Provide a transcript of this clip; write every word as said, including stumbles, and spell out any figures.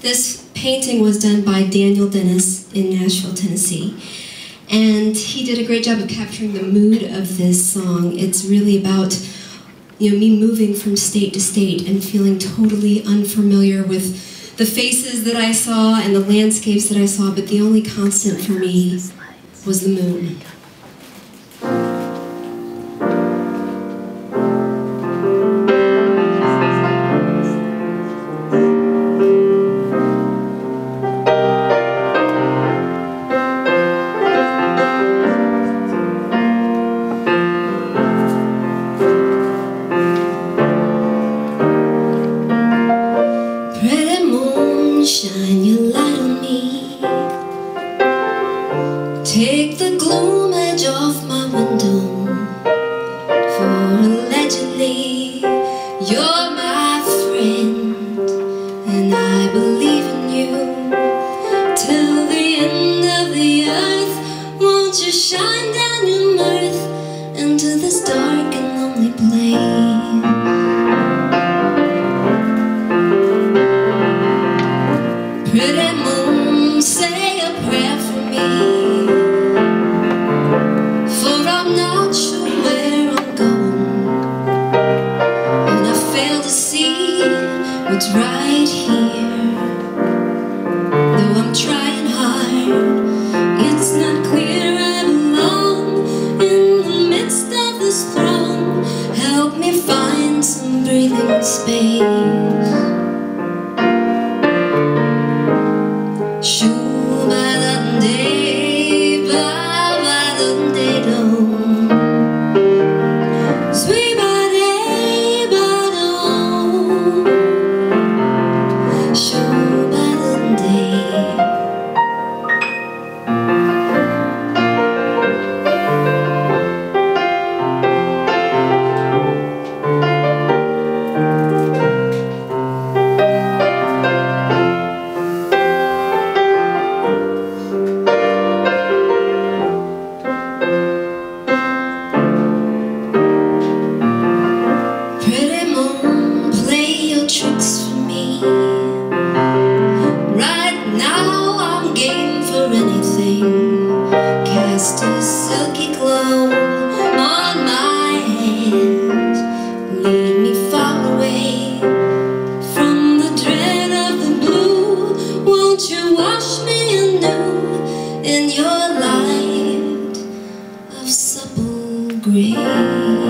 This painting was done by Daniel Dennis in Nashville, Tennessee. And he did a great job of capturing the mood of this song. It's really about, you know, me moving from state to state and feeling totally unfamiliar with the faces that I saw and the landscapes that I saw, but the only constant for me was the moon. Shine your light on me. Take the gloom edge off my window, for allegedly you're my friend, and I believe in you. Till the end of the earth, won't you shine down your mirth into this dark and lonely place? Pretty moon, say a prayer for me, for I'm not sure where I'm going, and I fail to see what's right here. Though I'm trying hard, it's not clear I belong in the midst of this throng. Help me find some breathing space. Cast a silky glow on my hands, lead me far away from the dread of the blue. Won't you wash me anew in your light of supple grace?